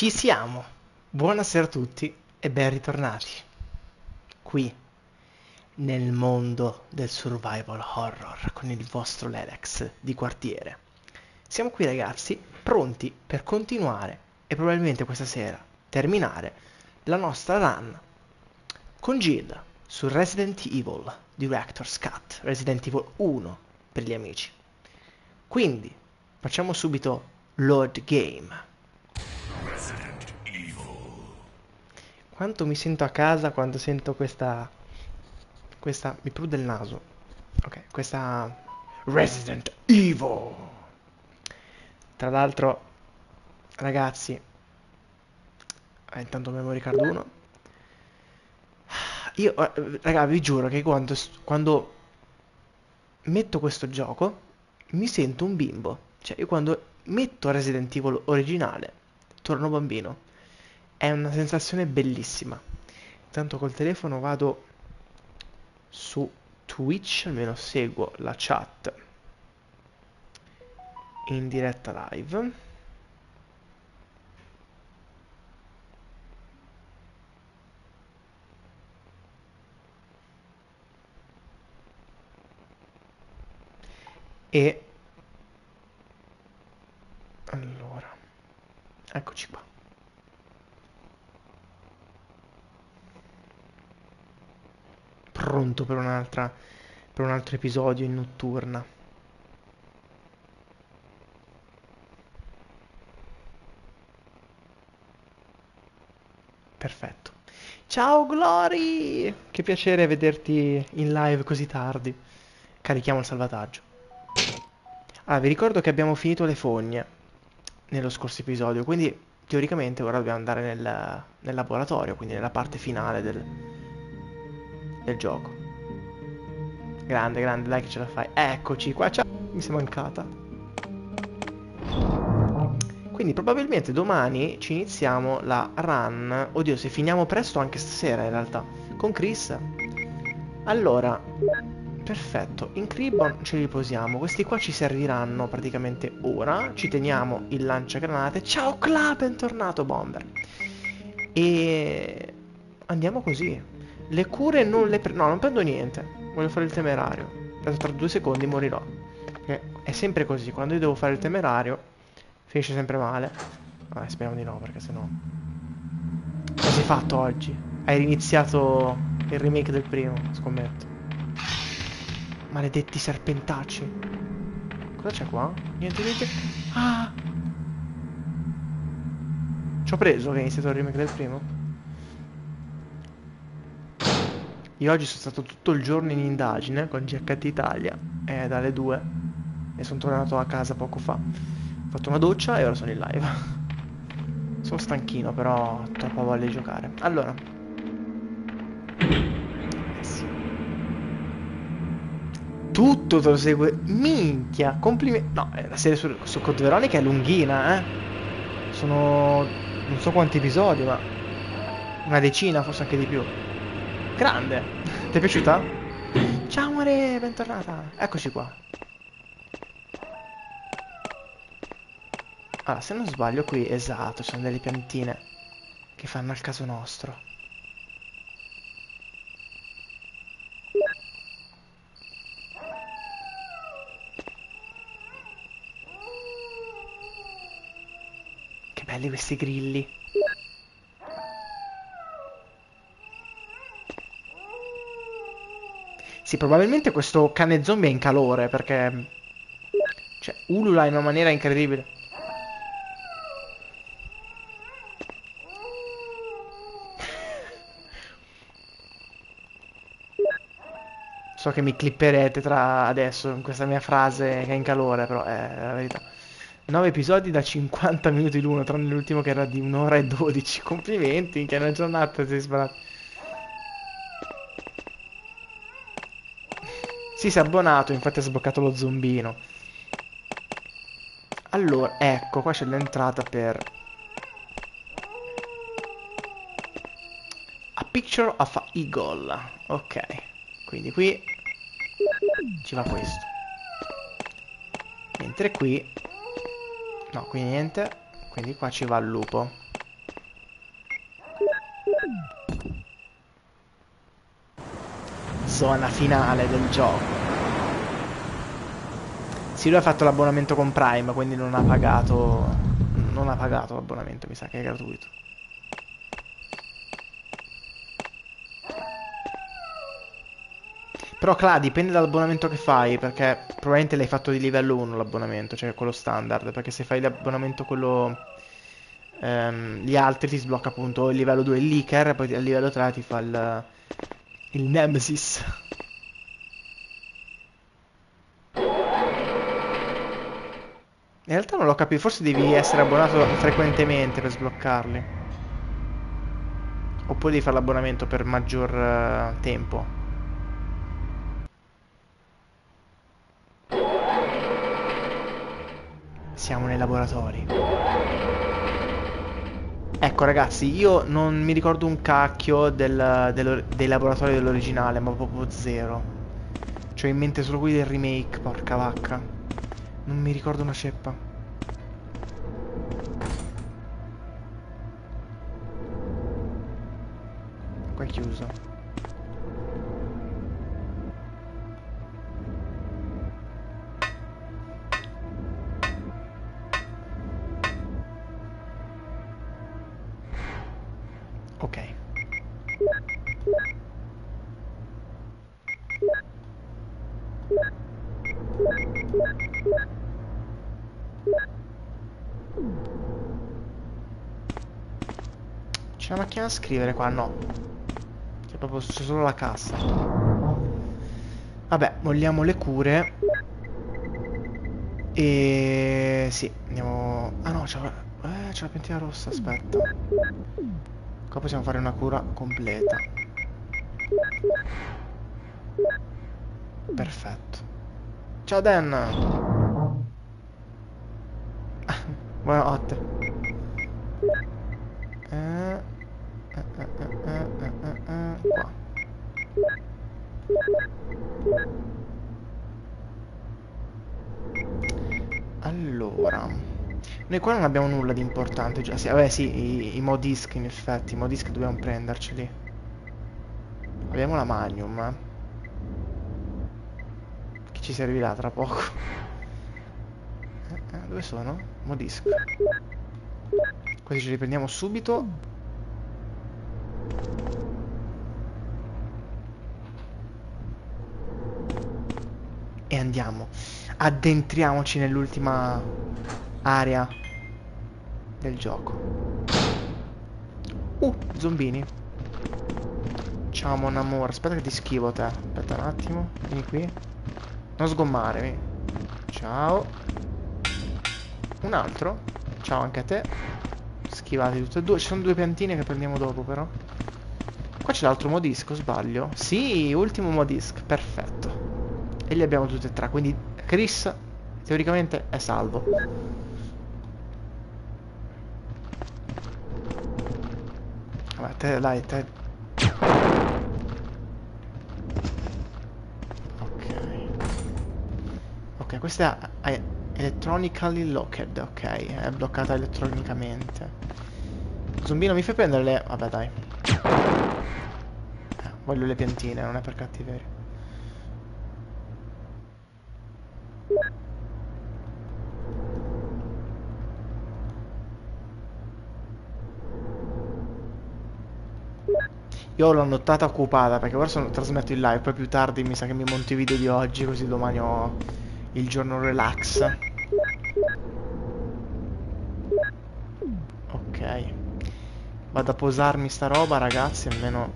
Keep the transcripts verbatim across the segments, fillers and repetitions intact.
Ci siamo! Buonasera a tutti e ben ritornati qui nel mondo del survival horror con il vostro Lelex di quartiere. Siamo qui ragazzi, pronti per continuare e probabilmente questa sera terminare la nostra run con Jill su Resident Evil Director's Cut, Resident Evil uno per gli amici. Quindi facciamo subito load game. Resident Evil. Quanto mi sento a casa quando sento questa questa mi prude il naso. Ok, questa Resident Evil. Tra l'altro ragazzi, eh, intanto memory card uno. Io raga, vi giuro che quando quando metto questo gioco mi sento un bimbo. Cioè io quando metto Resident Evil originale torno bambino, è una sensazione bellissima. Intanto col telefono vado su Twitch, almeno seguo la chat in diretta live. E allora eccoci qua. Pronto per un'altra per un altro episodio in notturna. Perfetto. Ciao Glory! Che piacere vederti in live così tardi. Carichiamo il salvataggio. Ah, vi ricordo che abbiamo finito le fogne nello scorso episodio, quindi teoricamente ora dobbiamo andare nel, nel laboratorio, quindi nella parte finale del, del gioco. Grande, grande, dai che ce la fai. Eccoci qua, ciao. Mi sei mancata. Quindi probabilmente domani ci iniziamo la run. Oddio, se finiamo presto anche stasera in realtà, con Chris. Allora, perfetto, in Cribbon ci riposiamo, questi qua ci serviranno praticamente ora, ci teniamo il lanciagranate, ciao Cla, bentornato Bomber, e andiamo così, le cure non le prendo, no non prendo niente, voglio fare il temerario, tanto tra due secondi morirò, perché è sempre così, quando io devo fare il temerario finisce sempre male, vabbè speriamo di no perché sennò, cosa hai fatto oggi? Hai riniziato il remake del primo, scommetto. Maledetti serpentacci. Cosa c'è qua? Niente, niente. Ah! Ci ho preso che è iniziato il remake del primo. Io oggi sono stato tutto il giorno in indagine con G H T Italia. È dalle due. E sono tornato a casa poco fa. Ho fatto una doccia e ora sono in live. Sono stanchino però ho troppa voglia di giocare. Allora. Tutto te lo segue. Minchia, complimenti. No, la serie su, su Cod Veronica è lunghina, eh. Sono non so quanti episodi, ma una decina, forse anche di più. Grande. Ti è piaciuta? Ciao amore, bentornata. Eccoci qua. Allora, se non sbaglio qui, esatto, ci sono delle piantine che fanno al caso nostro. Belli questi grilli. Sì, probabilmente questo cane zombie è in calore perché cioè ulula in una maniera incredibile. So che mi clipperete tra adesso in questa mia frase che è in calore, però è la verità. nove episodi da cinquanta minuti l'uno, tranne l'ultimo che era di un'ora e dodici. Complimenti, che è una giornata, sei sbarato. Sì, si è abbonato, infatti ha sbloccato lo zombino. Allora, ecco, qua c'è l'entrata per... A Picture of a Eagle. Ok, quindi qui ci va questo. Mentre qui... No, qui niente. Quindi qua ci va il lupo. zona finale del gioco. Sì, lui ha fatto l'abbonamento con Prime, quindi non ha pagato. Non ha pagato l'abbonamento, mi sa che è gratuito. Però Cla, dipende dall'abbonamento che fai, perché probabilmente l'hai fatto di livello uno l'abbonamento, cioè quello standard, perché se fai l'abbonamento quello... Ehm, gli altri ti sblocca appunto il livello due il leaker, poi al livello tre ti fa il... il Nemesis. In realtà non l'ho capito, forse devi essere abbonato frequentemente per sbloccarli. Oppure devi fare l'abbonamento per maggior uh, tempo. Siamo nei laboratori. Ecco ragazzi, io non mi ricordo un cacchio del, del, dei laboratori dell'originale, ma proprio zero. Cioè in mente solo quelli del remake, porca vacca. Non mi ricordo una ceppa. Qua è chiuso. Ok. C'è una macchina da scrivere qua? No. C'è proprio c'è solo la cassa. Vabbè, molliamo le cure. E sì, andiamo. Ah no, c'è la... Eh, c'è la pentina rossa, aspetta. Qua possiamo fare una cura completa. Perfetto. Ciao Dan. Ah, buonanotte. Eh, eh, eh, eh, eh, eh, eh, qua. Allora. Noi qua non abbiamo nulla di importante già, sì, vabbè sì, i, i modisk in effetti, i modisk dobbiamo prenderceli. Abbiamo la Magnum, eh. Che ci servirà tra poco. Eh, eh, dove sono? Modisk. Questi ce li prendiamo subito. E andiamo. Addentriamoci nell'ultima area del gioco. Uh, zombini. Ciao mon amore. Aspetta che ti schivo te. Aspetta un attimo. Vieni qui. Non sgommare, vieni. Ciao. Un altro. Ciao anche a te. Schivati tutte e due. Ci sono due piantine che prendiamo dopo però. Qua c'è l'altro modisco, sbaglio? Sì, ultimo modisco. Perfetto. E li abbiamo tutti e tre. Quindi Chris teoricamente è salvo. Vabbè, te, dai, te. Ok. Ok, questa è electronically locked, ok. È bloccata elettronicamente. Zombino, mi fai prendere le... Vabbè, dai. Eh, voglio le piantine, non è per cattiveria. Io l'ho nottata occupata perché ora sono, trasmetto in live, poi più tardi mi sa che mi monto i video di oggi, così domani ho il giorno relax. Ok. Vado a posarmi sta roba ragazzi, almeno...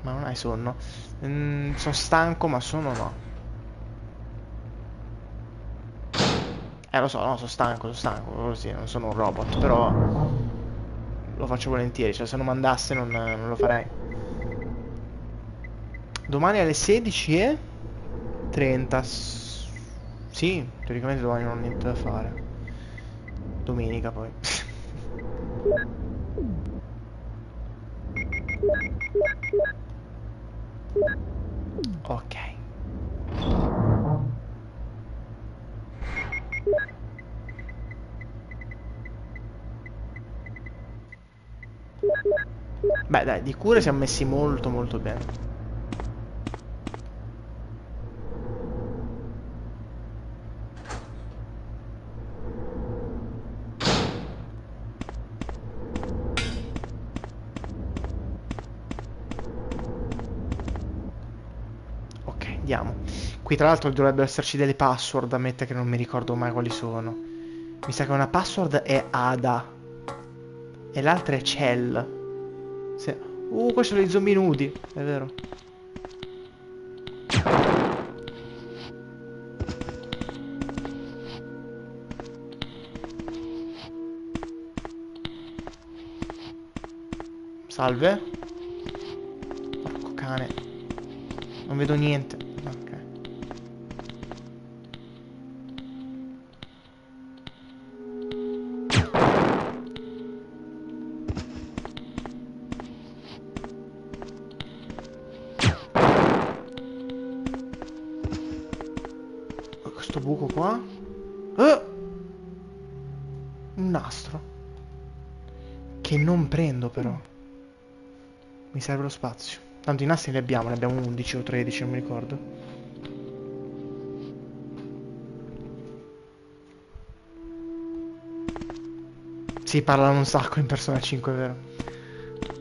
Ma non hai sonno? Mm, sono stanco ma sono no. Eh lo so, no, sono stanco, sono stanco, così, non sono un robot, però... Lo faccio volentieri, cioè se non mandasse non, non lo farei. Domani alle sedici e trenta. Sì, teoricamente domani non ho niente da fare. Domenica poi. Ok. Beh dai, di cure siamo messi molto molto bene. Ok, andiamo. Qui tra l'altro dovrebbero esserci delle password, ammetto che non mi ricordo mai quali sono. Mi sa che una password è Ada e l'altra è Cell. Se... Uh, qua sono gli zombie nudi, è vero. Salve. Porco cane. Non vedo niente. Ok. Buco qua. Oh! Un nastro che non prendo però. Mi serve lo spazio. Tanto i nastri li abbiamo, ne abbiamo undici o tredici, non mi ricordo. Si parlano un sacco in Persona cinque, è vero.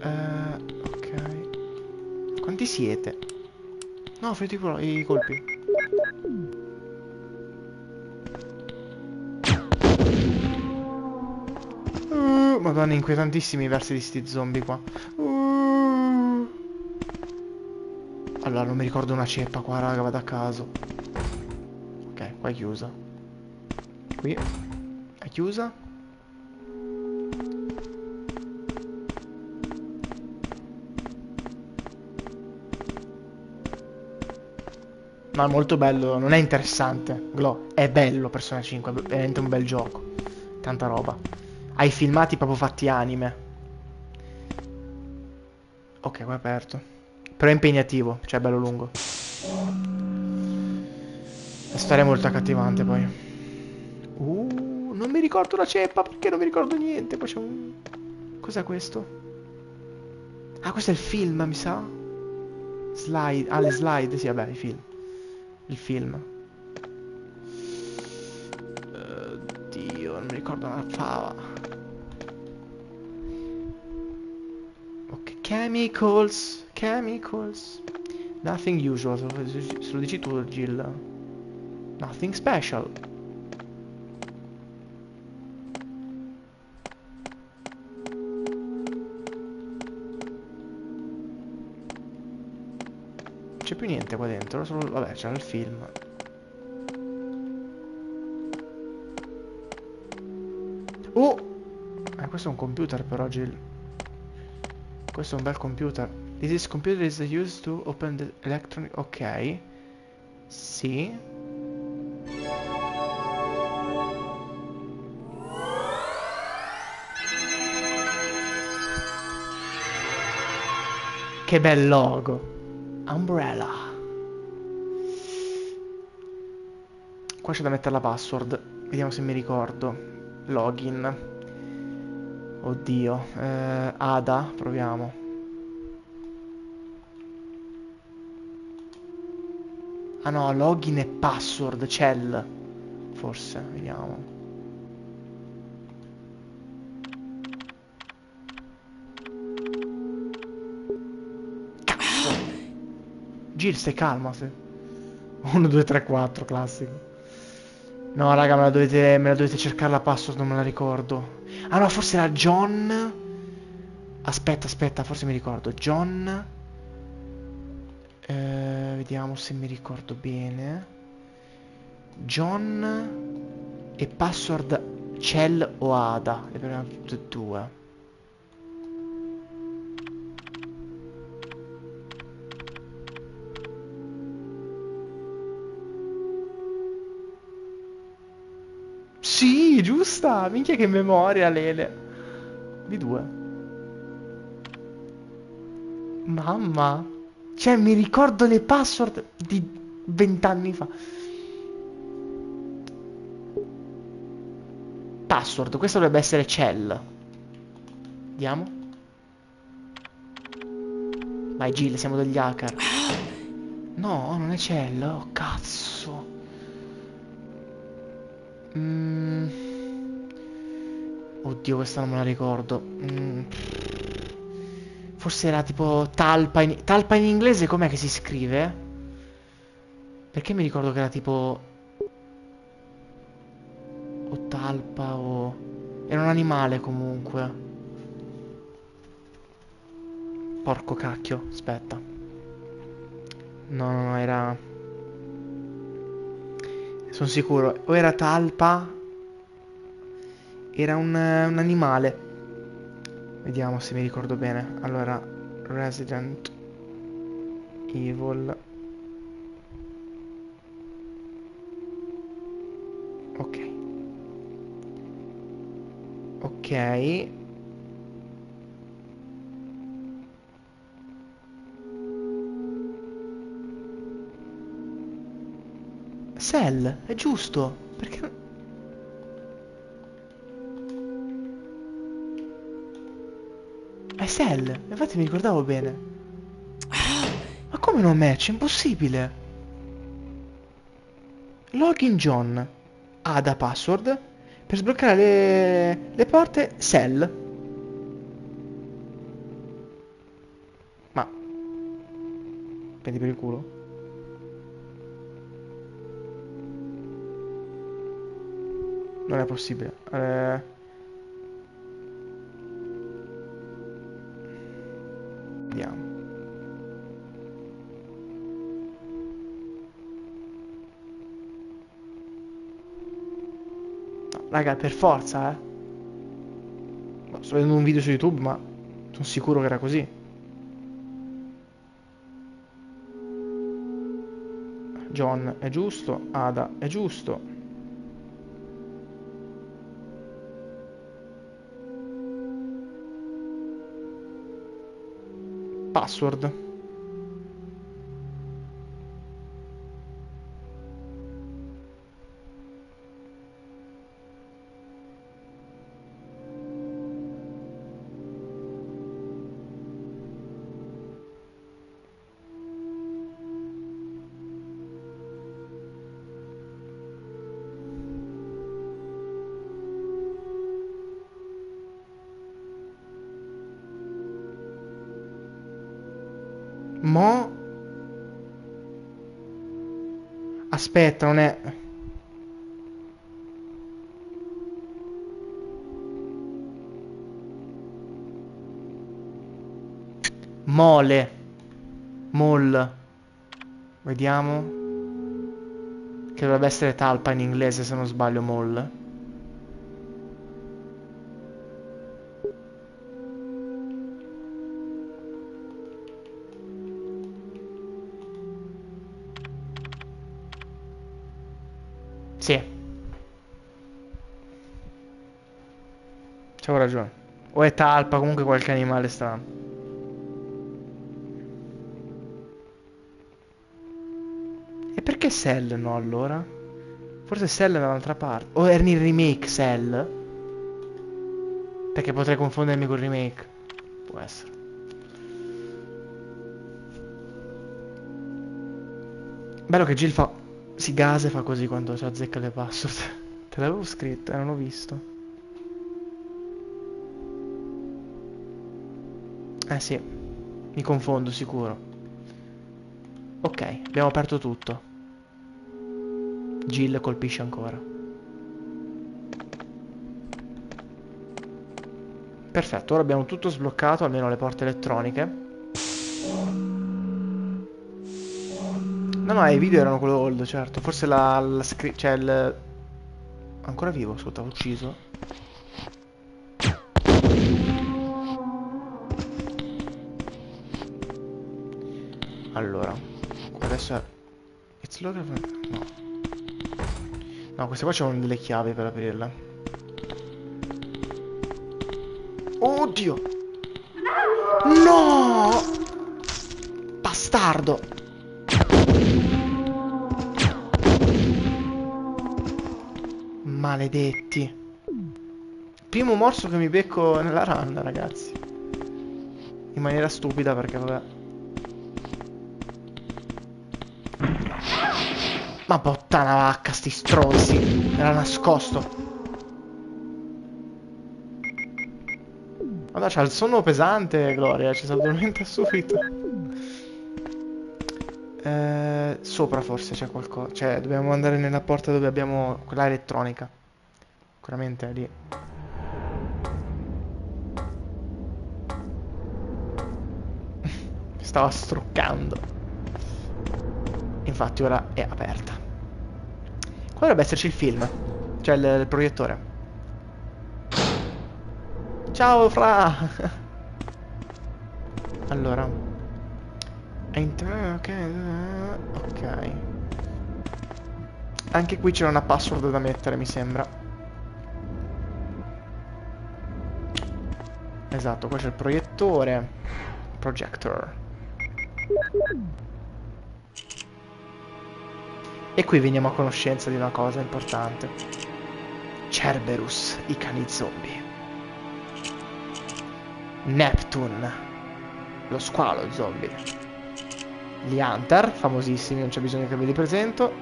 Uh, ok. Quanti siete? No, ho finito i colpi. Madonna, inquietantissimi i versi di sti zombie qua. uh. Allora non mi ricordo una ceppa qua, raga, vado a caso. Ok, qua è chiusa. Qui è chiusa. Ma è molto bello, non è interessante, Glo, è bello Persona cinque, è veramente un bel gioco. Tanta roba. Hai filmati proprio fatti anime. Ok, qua è aperto. Però è impegnativo, cioè è bello lungo. La storia è molto accattivante poi. Uh, non mi ricordo la ceppa perché non mi ricordo niente. Poi c'è un... Cos'è questo? Ah, questo è il film, mi sa. Slide, ah le slide, sì vabbè, i film. Il film. Oddio, non mi ricordo una fava. Chemicals, chemicals. Nothing usual, se lo dici tu Jill. Nothing special. C'è più niente qua dentro, solo... vabbè c'era il film. Oh! Eh, questo è un computer però Jill. Questo è un bel computer. This is computer is used to open the electronic... Ok. Sì. Che bel logo. Umbrella. Qua c'è da mettere la password. Vediamo se mi ricordo. Login. Oddio, eh, Ada, proviamo. Ah no, login e password, cell. Forse, vediamo. Cazzo! Jill, stai calma, se... uno, due, tre, quattro, classico. No, raga, me la dovete, me la dovete cercare la password, non me la ricordo. Ah no, forse era John. Aspetta, aspetta, forse mi ricordo. John. Eh, vediamo se mi ricordo bene. John e password Cell o Ada. Le prendiamo tutte e due. Sì, giusta! Minchia che memoria, Lele. Di due. Mamma. Cioè, mi ricordo le password di vent'anni fa. Password, questa dovrebbe essere Cell. Vediamo. Vai Jill, siamo degli hacker. No, non è Ciel. Oh, cazzo. Mm. Oddio, questa non me la ricordo. Mm. Forse era tipo talpa in... Talpa in inglese com'è che si scrive? Perché mi ricordo che era tipo... O talpa o... Era un animale comunque. Porco cacchio, aspetta. No, no, no, era... Sono sicuro. O era talpa... Era un, un animale. Vediamo se mi ricordo bene. Allora, Resident Evil. Ok. Ok. Cell, è giusto. Perché... È Cell. Infatti mi ricordavo bene. Ma come non match? È impossibile. Login John. Ada password. Per sbloccare le, le porte, Cell. Ma... Prendi per il culo. Non è possibile. Eh... Vediamo. No, raga, per forza, eh. Sto vedendo un video su YouTube, ma sono sicuro che era così. John è giusto, Ada è giusto. Password. Mo... Aspetta, non è... Mole. Mol. Vediamo. Che dovrebbe essere talpa in inglese, se non sbaglio, mol. Sì. C'avevo ragione. O è talpa, comunque qualche animale strano. E perché Cell no allora? Forse Cell è dall'altra parte. O è il remake Cell? Perché potrei confondermi col remake. Può essere. Bello che Jill fa... Si gasa e fa così quando ci azzecca le password. Te l'avevo scritto e non l'ho visto. Eh sì, mi confondo sicuro. Ok, abbiamo aperto tutto. Jill colpisce ancora. Perfetto, ora abbiamo tutto sbloccato, almeno le porte elettroniche. No, no, i video erano quello old, certo. Forse la... la cioè il... Ancora vivo, ascolta, ho ucciso. Allora. Adesso è... It's no. No, queste qua c'erano delle chiavi per aprirla. Oddio! No! Bastardo! Maledetti. Primo morso che mi becco nella randa, ragazzi. In maniera stupida perché vabbè. Ma botta la vacca, sti stronzi. Era nascosto. Guarda, c'ha il sonno pesante, Gloria. Ci sta veramente a soffitto. Eh, sopra forse c'è qualcosa. Cioè, dobbiamo andare nella porta dove abbiamo quella elettronica. Sicuramente è lì. Mi stava struccando. Infatti ora è aperta. Qua dovrebbe esserci il film. Cioè il, il proiettore. Ciao Fra! Allora. Ok. Ok. Anche qui c'era una password da mettere, mi sembra. Esatto, qua c'è il proiettore. Projector. E qui veniamo a conoscenza di una cosa importante. Cerberus, i cani zombie. Neptune, lo squalo zombie. Gli Hunter, famosissimi, non c'è bisogno che ve li presento.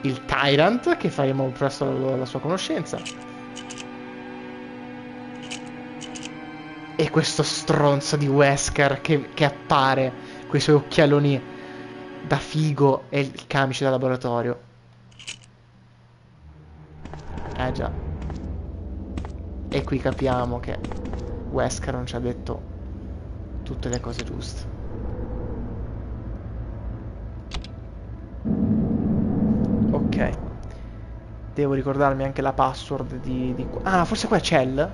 Il Tyrant, che faremo presto la, la sua conoscenza. E questo stronzo di Wesker che, che appare con i suoi occhialoni da figo e il camice da laboratorio. Eh già. E qui capiamo che Wesker non ci ha detto tutte le cose giuste. Ok. Devo ricordarmi anche la password di... di... Ah, forse qua è Cell?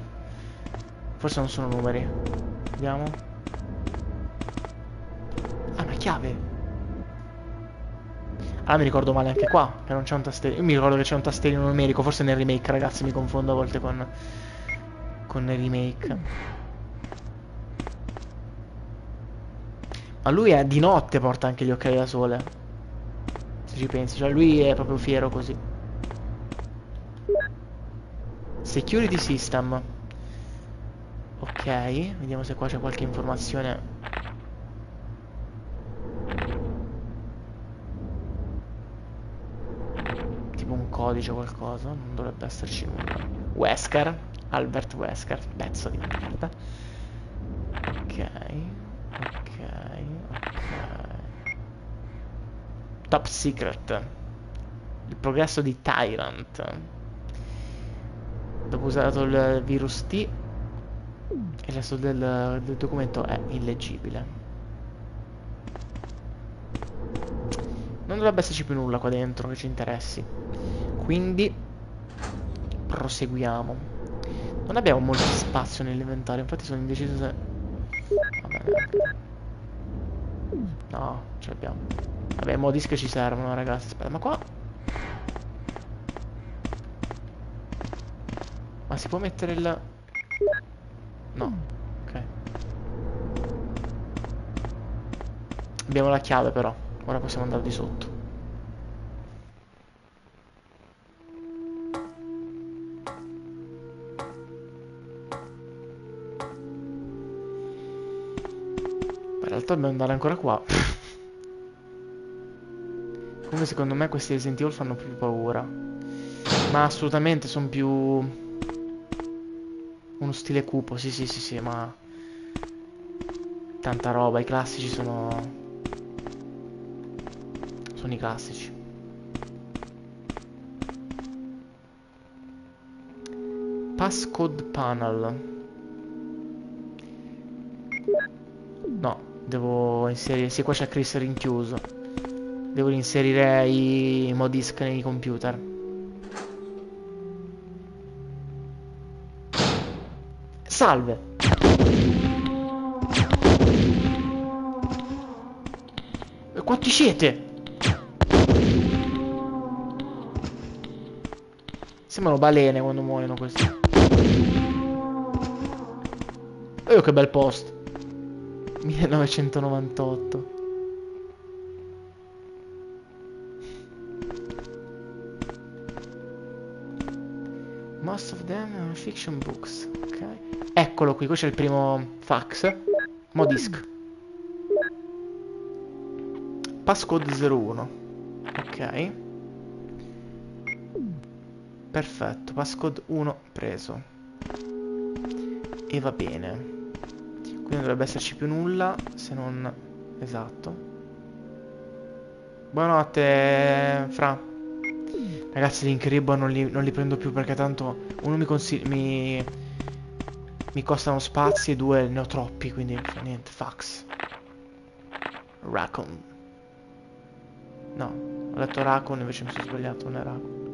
Forse non sono numeri. Vediamo. Ah, ma chiave. Ah, mi ricordo male anche qua, che non c'è un tastellino. Io mi ricordo che c'è un tastellino numerico. Forse nel remake, ragazzi, mi confondo a volte con... con il remake. Ma lui è di notte, porta anche gli occhiali da sole, se ci pensi. Cioè lui è proprio fiero così. Security system. Ok, vediamo se qua c'è qualche informazione. Tipo un codice o qualcosa. Non dovrebbe esserci nulla. Wesker, Albert Wesker, pezzo di merda. Ok. Ok. Ok. Top secret. Il progresso di Tyrant. Dopo usato il virus T. Il resto del, del documento è illeggibile. Non dovrebbe esserci più nulla qua dentro che ci interessi. Quindi proseguiamo. Non abbiamo molto spazio nell'inventario, infatti sono indeciso se... Vabbè. No, ce l'abbiamo. Vabbè, i modis che ci servono, ragazzi. Aspetta, ma qua... Ma si può mettere il... No. Ok. Abbiamo la chiave però. Ora possiamo andare di sotto. Dobbiamo andare ancora qua. Comunque secondo me questi Resident Evil fanno più paura. Ma assolutamente sono più uno stile cupo. Sì sì sì sì, ma tanta roba. I classici sono Sono i classici. Passcode panel. No, devo inserire... Sì, qua c'è Chris rinchiuso. Devo inserire i modisk nei computer. Salve! E quanti siete? Sembrano balene quando muoiono questi. E oh, che bel posto. millenovecentonovantotto. Most of them are fiction books. Ok. Eccolo qui, qui c'è il primo fax. Modisk. Passcode zero uno. Ok. Perfetto, passcode uno preso. E va bene. Quindi non dovrebbe esserci più nulla, se non... Esatto. Buonanotte, Fra. Ragazzi, link ribbon non li, non li prendo più perché tanto... Uno mi consiglia... Mi... mi costano spazi e due ne ho troppi, quindi niente, fax. Raccoon. No, ho detto Raccoon, invece mi sono sbagliato, non è Raccoon.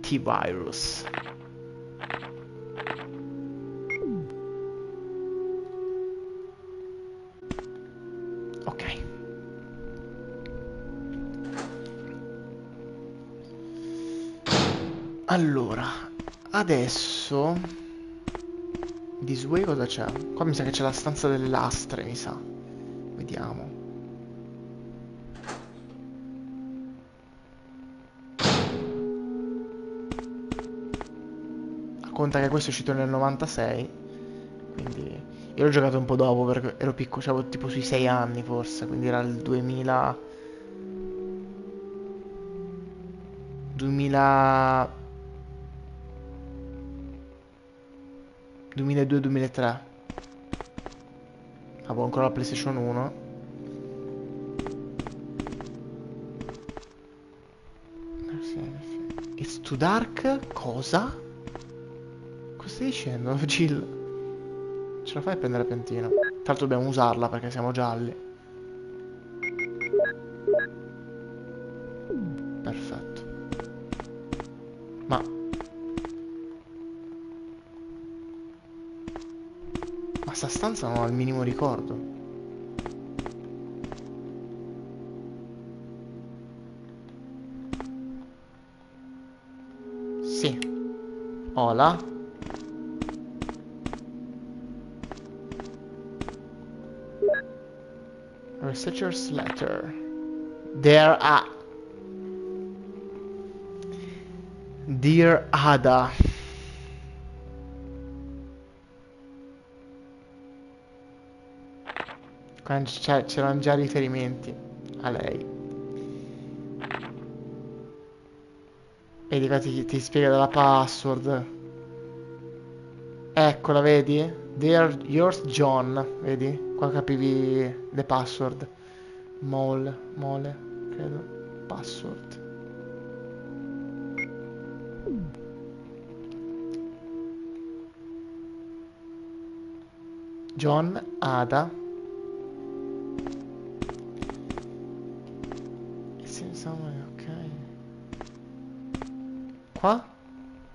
T-Virus. Ok. Allora, adesso Disway cosa c'è? Qua mi sa che c'è la stanza delle lastre, mi sa. Vediamo. Conta che questo è uscito nel novantasei, quindi io l'ho giocato un po' dopo perché ero piccolo, avevo tipo sui sei anni forse, quindi era il duemila duemila duemiladue duemilatré. Avevo ancora la PlayStation uno. It's too dark? Cosa? Stai dicendo, Jill? Ce la fai a prendere la piantina? Tra l'altro dobbiamo usarla perché siamo gialli. Perfetto. Ma... Ma sta stanza non ho il minimo ricordo. Sì. Hola. Researcher's letter. There are... Dear Ada. C'erano già riferimenti a lei. Vedi qua ti, ti spiega la password. Eccola, vedi? Dear yours John. Vedi? Qua capivi le password. Mole, mole, credo. Password. John, Ada. Ok. Qua?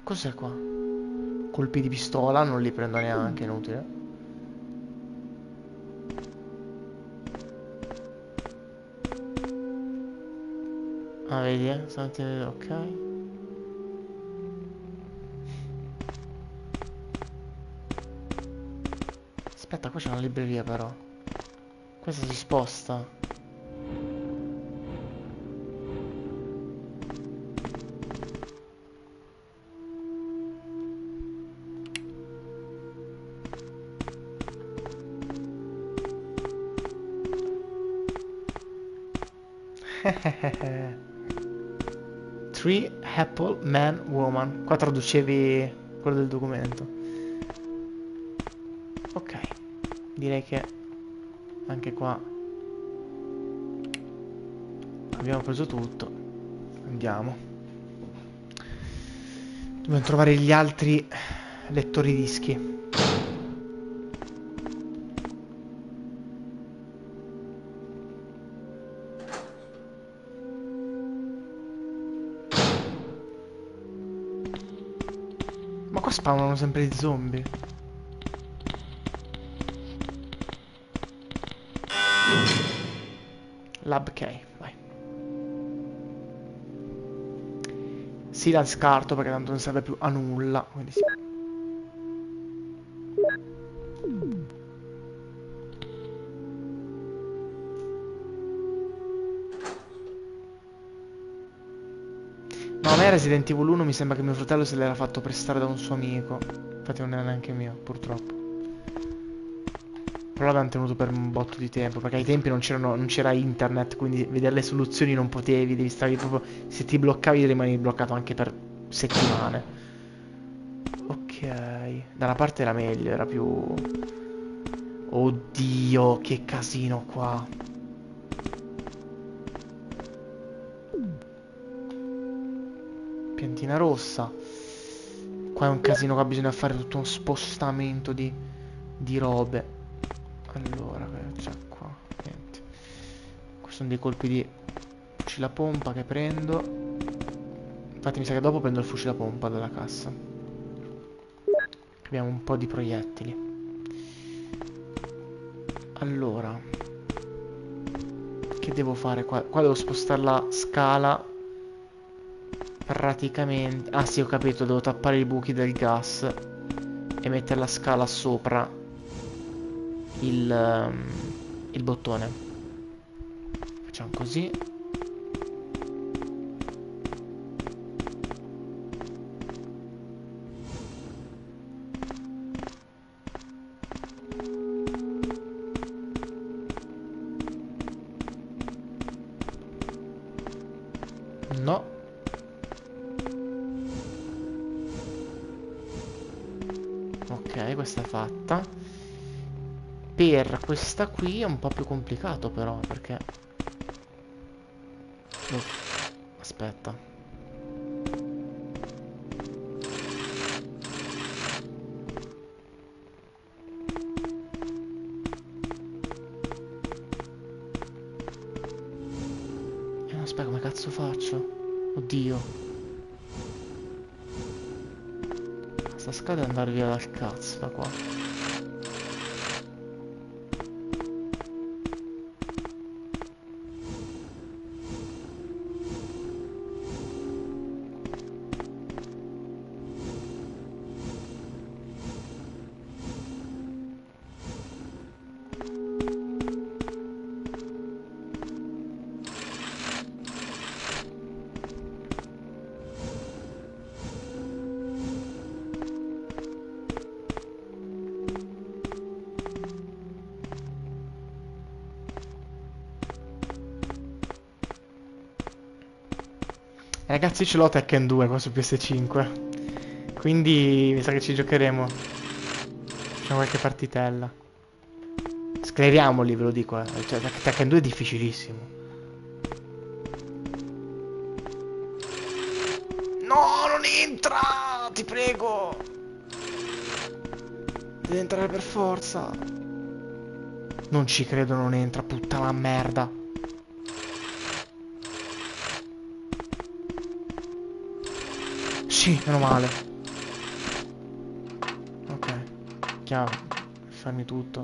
Cos'è qua? Colpi di pistola, non li prendo neanche, inutile. Ah, vedi, eh? Ok. Aspetta, qua c'è una libreria però. Questa si sposta. Three apple man woman. Qua traducevi quello del documento. Ok. Direi che anche qua abbiamo preso tutto. Andiamo. Dobbiamo trovare gli altri lettori dischi. Spawnano sempre i zombie. Lab K, vai. Sì, la scarto perché tanto non serve più a nulla. Quindi sì. Resident Evil uno mi sembra che mio fratello se l'era fatto prestare da un suo amico. Infatti non era neanche mio, purtroppo. però l'hanno tenuto per un botto di tempo, perché ai tempi non c'erano, non c'era internet, quindi vedere le soluzioni non potevi, devi stavi proprio, se ti bloccavi rimanevi bloccato anche per settimane. Ok, da una parte era meglio, era più... Oddio, che casino qua. Piantina rossa. Qua è un casino, qua bisogna fare tutto un spostamento di, di robe. Allora, c'è qua, niente. Questi sono dei colpi di fucile a pompa che prendo. Infatti mi sa che dopo prendo il fucile a pompa dalla cassa. Abbiamo un po' di proiettili. Allora, che devo fare qua? Qua devo spostare la scala. Praticamente... Ah sì, ho capito, devo tappare i buchi del gas e mettere la scala sopra il, um, il bottone. Facciamo così. Per questa qui è un po' più complicato però, perché... Oh, aspetta. Eh, aspetta, come cazzo faccio? Oddio. Sta scala è andare via dal cazzo da qua. Ragazzi, ce l'ho Tekken due qua su PS cinque, quindi mi sa che ci giocheremo. Facciamo qualche partitella. Scriviamoli, ve lo dico, eh. Cioè, Tekken due è difficilissimo. No, non entra! Ti prego! Devi entrare per forza. Non ci credo, non entra, puttana merda. Sì, meno male. Ok, chiave, fammi tutto.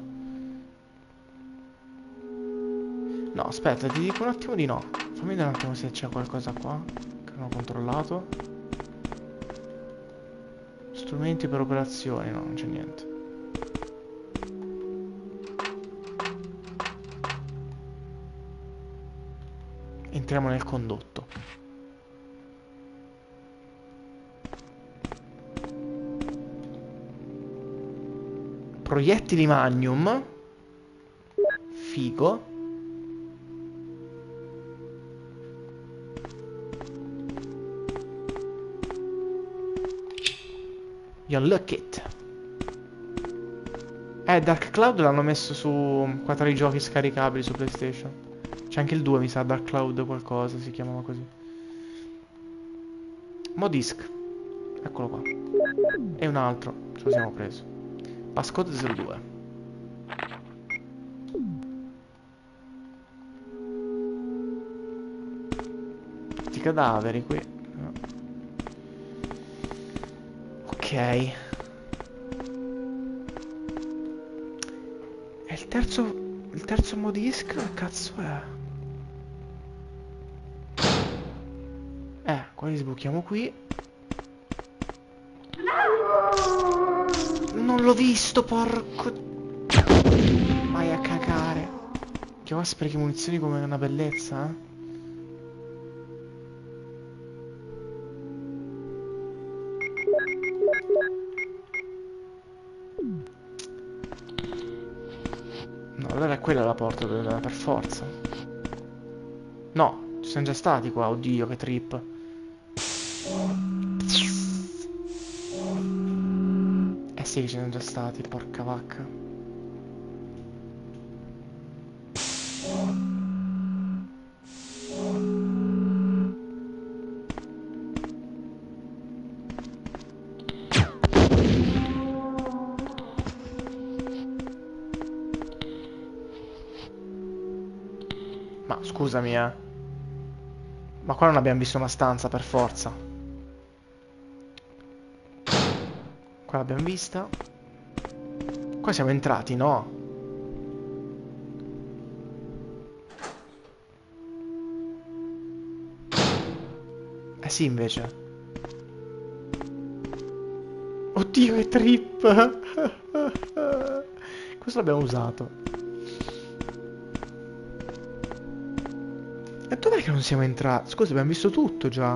No, aspetta, ti dico un attimo di no. Fammi vedere un attimo se c'è qualcosa qua che non ho controllato. Strumenti per operazioni, no, non c'è niente. Entriamo nel condotto. Proiettili magnum. Figo. You look it. Eh, Dark Cloud l'hanno messo su qua tra i giochi scaricabili su PlayStation. C'è anche il due, mi sa, Dark Cloud qualcosa, si chiamava così. Modisc. Eccolo qua. E un altro, ce lo siamo preso. Passcode zero due. Tutti cadaveri qui. No. Ok. È il terzo... Il terzo modisc? Che cazzo è? Eh, qua li sbuchiamo qui. Non l'ho visto, porco. Vai a cagare. Che va, sprechi munizioni come una bellezza, eh? No, allora è quella la porta della, per forza. No, ci siamo già stati qua, oddio che trip. Eh sì che ci siamo già stati, porca vacca. Ma scusami eh. Ma qua non abbiamo visto una stanza per forza. Qua l'abbiamo vista. Qua siamo entrati, no? Eh sì invece. Oddio che trip. Questo l'abbiamo usato. E dov'è che non siamo entrati? Scusa, abbiamo visto tutto già.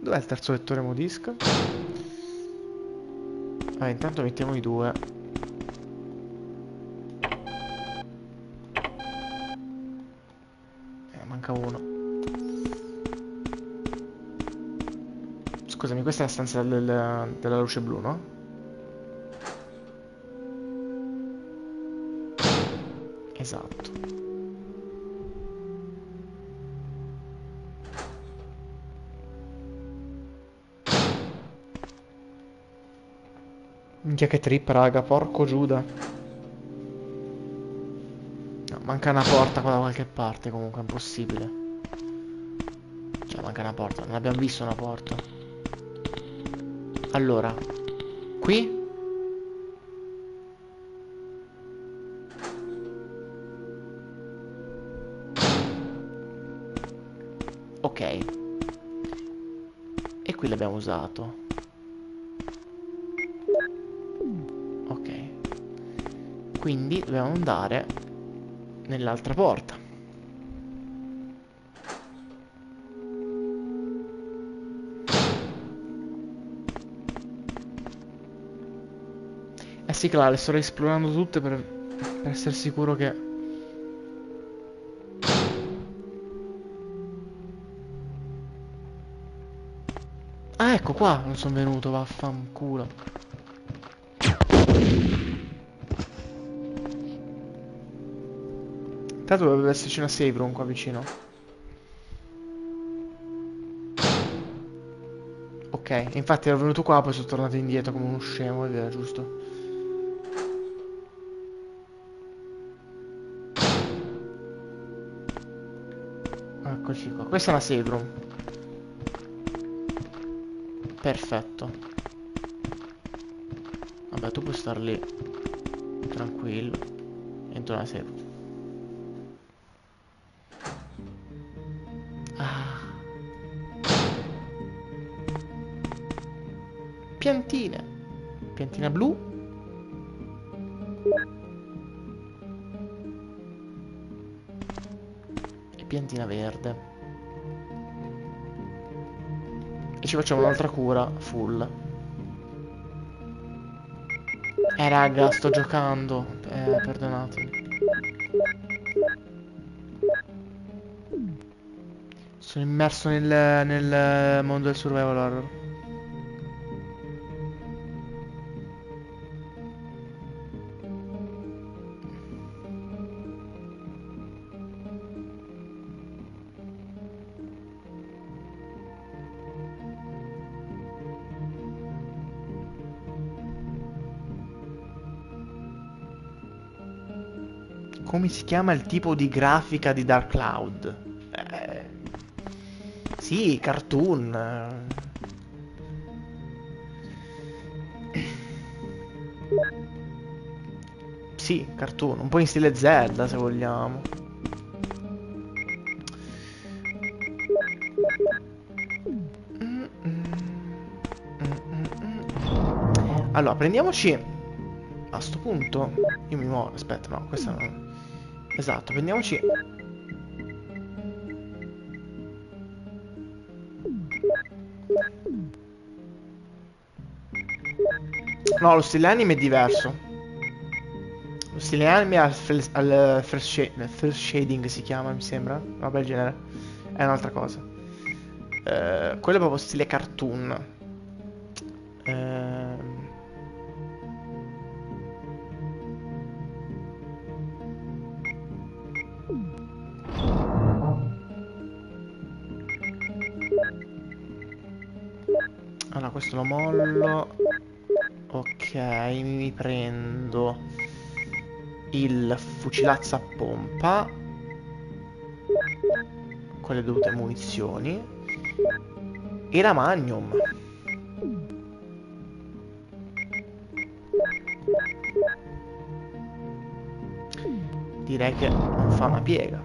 Dov'è il terzo lettore modisca? Vabbè, intanto mettiamo i due. Eh, manca uno. Scusami, questa è la stanza del, della luce blu, no? Esatto. Minchia che trip raga, porco Giuda. No, manca una porta qua da qualche parte comunque, è impossibile. Cioè manca una porta, non abbiamo visto una porta. Allora, qui? Ok. E qui l'abbiamo usato. Quindi dobbiamo andare nell'altra porta. Eh sì, claro, le sto esplorando tutte per, per essere sicuro che... Ah, ecco qua, non sono venuto, vaffanculo. Dovrebbe esserci una save room qua vicino. Ok, infatti ero venuto qua, poi sono tornato indietro come uno scemo, è vero, giusto? Eccoci qua, questa è una save room. Perfetto. Vabbè, tu puoi star lì tranquillo. Entro nella save room. Piantine. Piantina blu. E piantina verde. E ci facciamo un'altra cura full. Eh raga, sto giocando. Eh, perdonatemi. Sono immerso nel, nel mondo del survival horror. Come si chiama il tipo di grafica di Dark Cloud? Eh, sì, cartoon. Sì, cartoon. Un po' in stile Zelda, se vogliamo. Allora, prendiamoci... A sto punto... Io mi muovo... Aspetta, no, questa non... Esatto, prendiamoci. No, lo stile anime è diverso. Lo stile anime al, fres- al first, sh- first shading si chiama, mi sembra. Una bel genere. È un'altra cosa. Uh, quello è proprio stile cartoon. Uh... Allora, questo lo mollo. Ok, mi prendo il fucilazzo a pompa con le dovute munizioni e la Magnum. Direi che non fa una piega.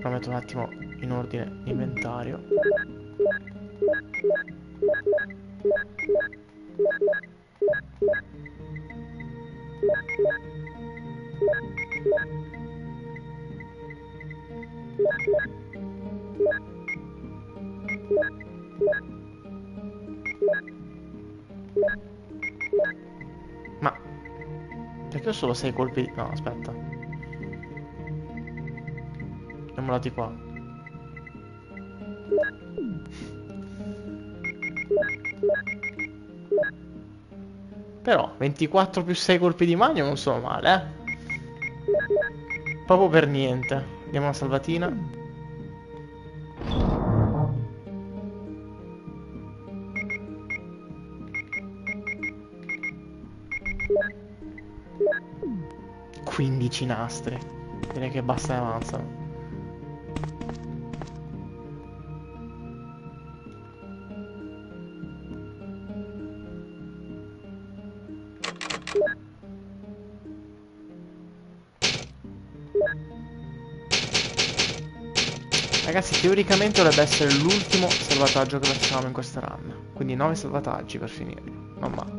Lo metto un attimo in ordine inventario. Ma perché ho solo sei colpi? No, aspetta. Andiamo di qua. Però ventiquattro più sei colpi di magno non sono male, eh. Proprio per niente. Diamo una salvatina. quindici nastri. Direi che basta e avanzano. Ragazzi, teoricamente dovrebbe essere l'ultimo salvataggio che facciamo in questa run. Quindi nove salvataggi per finirlo. Non male.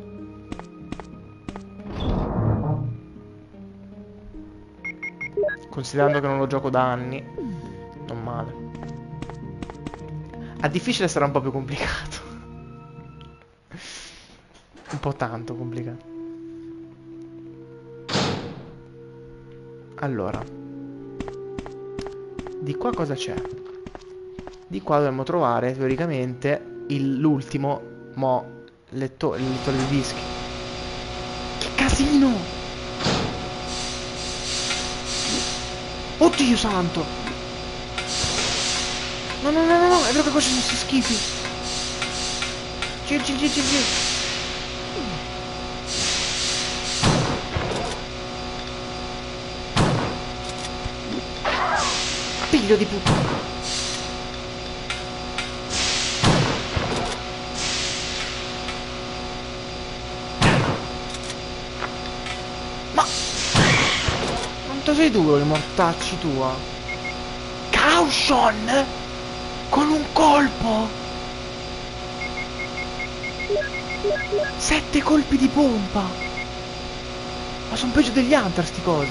Considerando che non lo gioco da anni, non male. A difficile sarà un po' più complicato. Un po' tanto complicato. Allora, di qua cosa c'è? Di qua dovremmo trovare teoricamente il, l'ultimo mo letto, il lettore di dischi. Che casino! Oddio santo! No, no, no, no, no, è vero che qua ci sono questi schifi! Gir, gir, gir, gir, gir! Figlio di puttana! Sei duro il mortacci tua. Caution! Con un colpo! Sette colpi di pompa! Ma sono peggio degli Hunter sti cosi!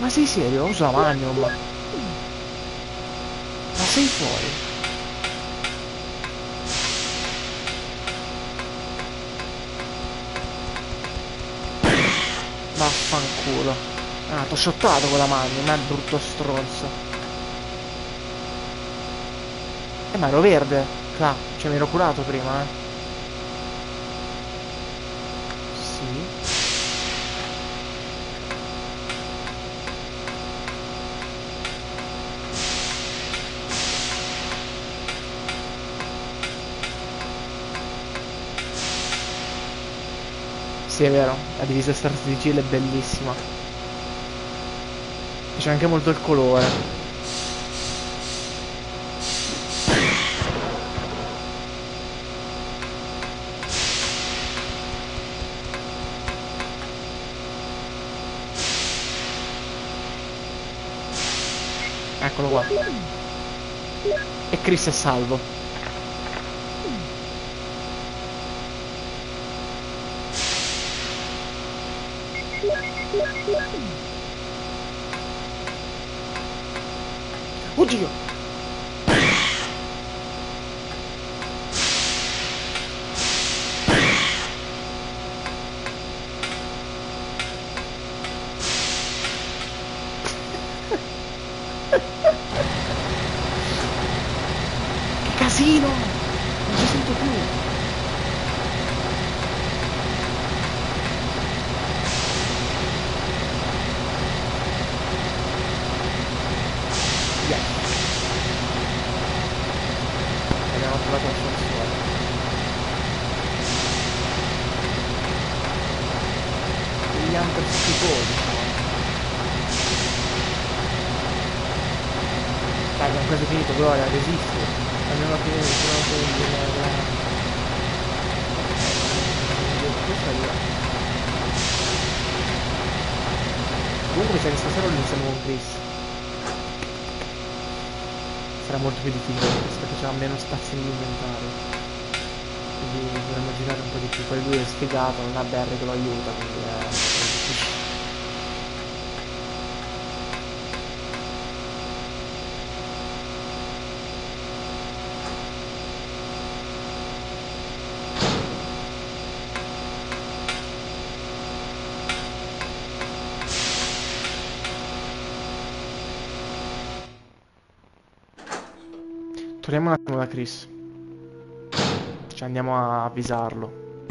Ma sei serio? Usa la Magnum! Ma sei fuori! Vaffanculo. Ah, t'ho shottato con la mano, ma è brutto stronzo. Eh, ma ero verde. Là, cioè mi ero curato prima, eh. Sì. Sì, è vero, la divisa Stars di Jill è bellissima. C'è anche molto il colore. Eccolo qua. E Chris è salvo. Oddio! pianta schifosa. Dai, abbiamo quasi finito, gloria, resisti. Almeno che sono finito. Comunque mi sa che stasera lo iniziamo con Chris. Sarà molto più difficile perché c'è meno spazio nell'inventario. Quindi dovremmo girare un po' di più. Poi lui è sfigato, non ha Barry che lo aiuta, quindi è difficile. Torniamo un attimo da Chris. Cioè andiamo a avvisarlo.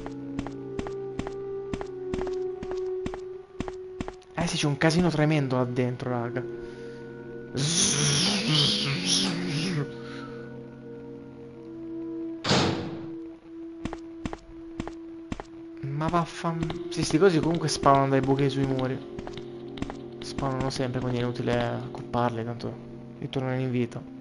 Eh sì, c'è un casino tremendo là dentro, raga. Ma vaffan... Sì, sti cosi comunque spawnano dai buchi sui muri. Spawnano sempre, quindi è inutile accopparli, tanto ritornano in vita.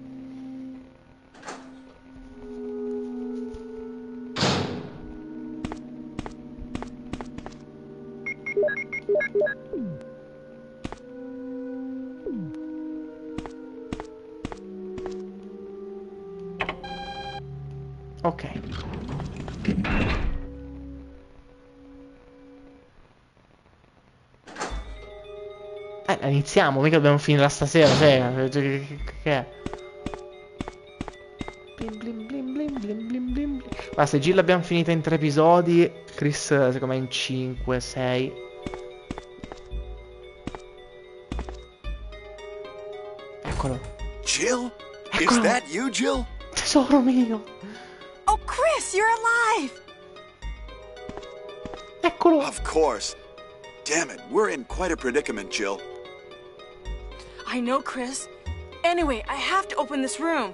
Ok. Eh, iniziamo, mica dobbiamo finire stasera, cioè, che è? Blim blim blim blim blim blim blim. Ma se Jill l'abbiamo finita in tre episodi, Chris secondo me in cinque, sei. Eccolo. Jill? Eccolo. Is that you, Jill? Tesoro mio. Oh, Chris, you're alive! Eccolo! Of course. Damn it, we're in quite a predicament, Jill. I know, Chris. Anyway, I have to open this room.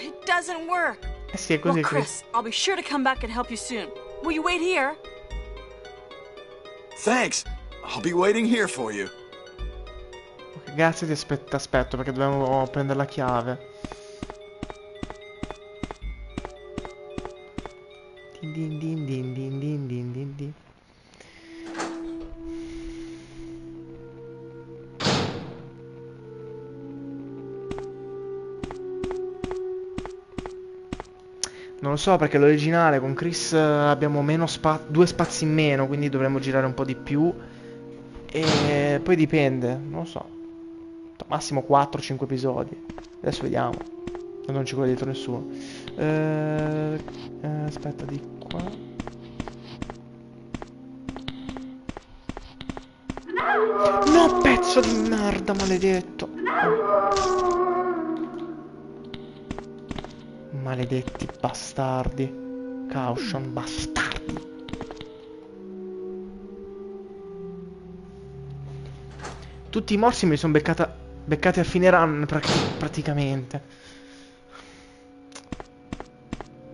It doesn't work. Well, Chris, I'll be sure to come back and help you soon. Will you wait here? Thanks. I'll be waiting here for you. Grazie, ti aspetto, aspetto perché dobbiamo prendere la chiave. Din din din din din din din din din. Non lo so perché l'originale con Chris abbiamo meno spa due spazi in meno, quindi dovremmo girare un po' di più. E poi dipende, non lo so. Massimo quattro cinque episodi. Adesso vediamo. Non ci vuole dietro nessuno. Eh, eh, aspetta di qua. No, pezzo di merda maledetto. Maledetti bastardi. Caution bastardi. Tutti i morsi mi sono beccata... Beccati a fine run prati praticamente.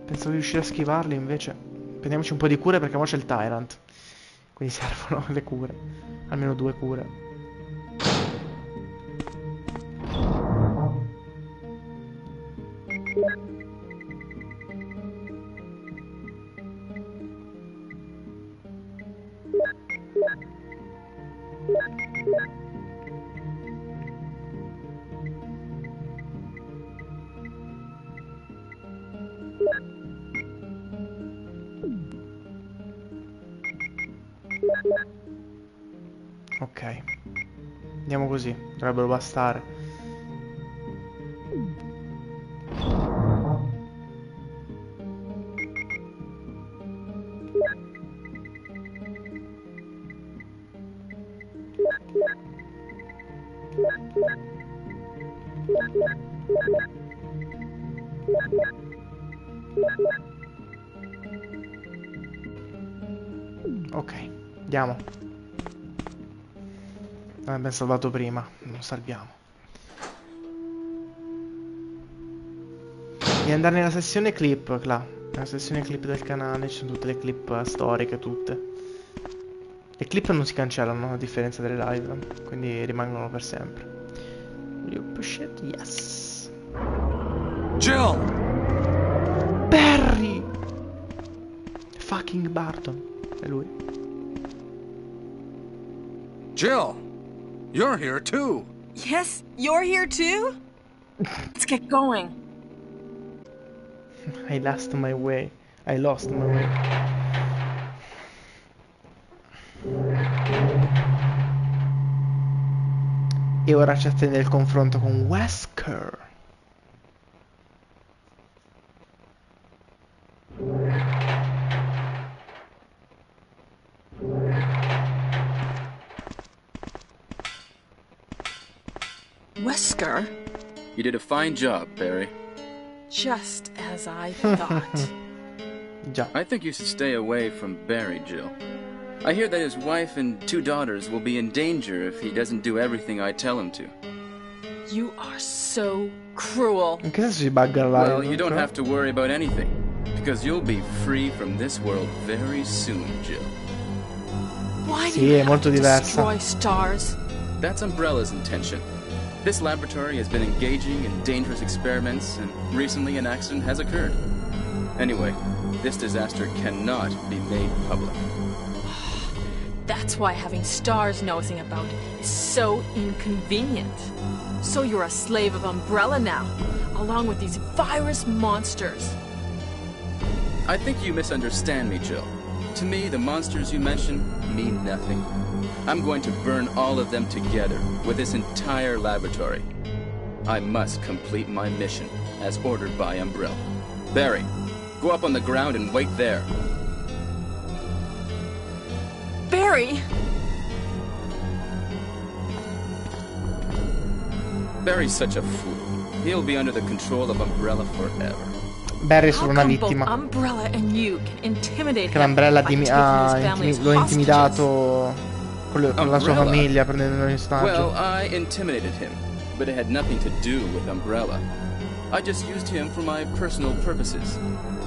Pensavo di riuscire a schivarli invece. Prendiamoci un po' di cure perché ora c'è il Tyrant. Quindi servono le cure. Almeno due cure. Ok, andiamo così, dovrebbero bastare. Ok, andiamo. Non abbiamo salvato prima, non salviamo. Devi andare nella sessione clip, là. La sessione clip del canale, ci sono tutte le clip storiche, tutte. Le clip non si cancellano, a differenza delle live, quindi rimangono per sempre. You push it, yes. Jill! Barry! Fucking Barton, è lui. Jill, you're here too. Yes, you're here too? Let's get going. I lost my way. I lost my way. E ora ci attende il confronto con Wesker. Wesker? You did a fine job, Barry. Just as I thought. I think you should stay away from Barry, Jill. I hear that his wife and two daughters will be in danger if he doesn't do everything I tell him to. You are so cruel. Well, you don't have to worry about anything, because you'll be free from this world very soon, Jill. Why do you have to destroy stars? That's Umbrella's intention. This laboratory has been engaging in dangerous experiments, and recently an accident has occurred. Anyway, this disaster cannot be made public. That's why having stars nosing about is so inconvenient. So you're a slave of Umbrella now, along with these virus monsters. I think you misunderstand me, Jill. To me, the monsters you mentioned mean nothing. I'm going to burn all of them together with this entire laboratory. I must complete my mission as ordered by Umbrella. Barry, go up on the ground and wait there. Barry! Barry's such a fool. He'll be under the control of Umbrella forever. Barry è solo una vittima. Che l'Umbrella ha lo intimidato con la sua famiglia, prendendo in ostaggio. Well, I intimidated him, but it had nothing to do with Umbrella. I just used him for my personal purposes.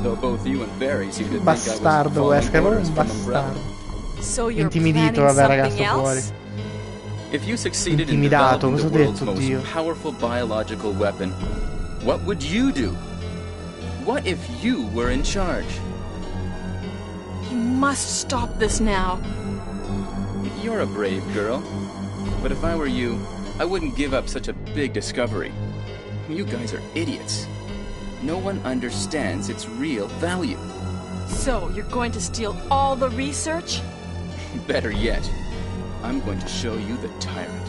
Though both you and Barry seem to think I was following orders from Umbrella. So you're planning something else? If you succeeded in developing the world's most powerful biological weapon, what would you do? What if you were in charge? You must stop this now. You're a brave girl, but if I were you, I wouldn't give up such a big discovery. You guys are idiots. No one understands its real value. So, you're going to steal all the research? Better yet, I'm going to show you the Tyrant.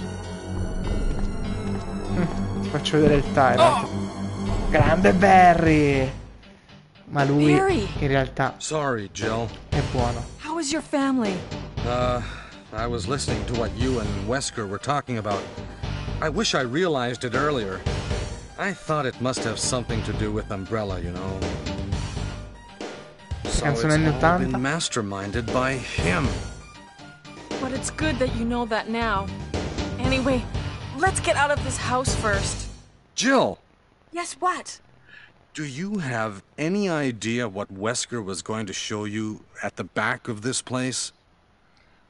Ti faccio vedere il Tyrant. Oh! Grande Barry! Ma lui, Barry. In realtà, sorry, Jill. È buono. How is your family? Uh... I was listening to what you and Wesker were talking about. I wish I realized it earlier. I thought it must have something to do with Umbrella, you know. So it's all been masterminded by him. But it's good that you know that now. Anyway, let's get out of this house first. Jill! Yes, what? Do you have any idea what Wesker was going to show you at the back of this place?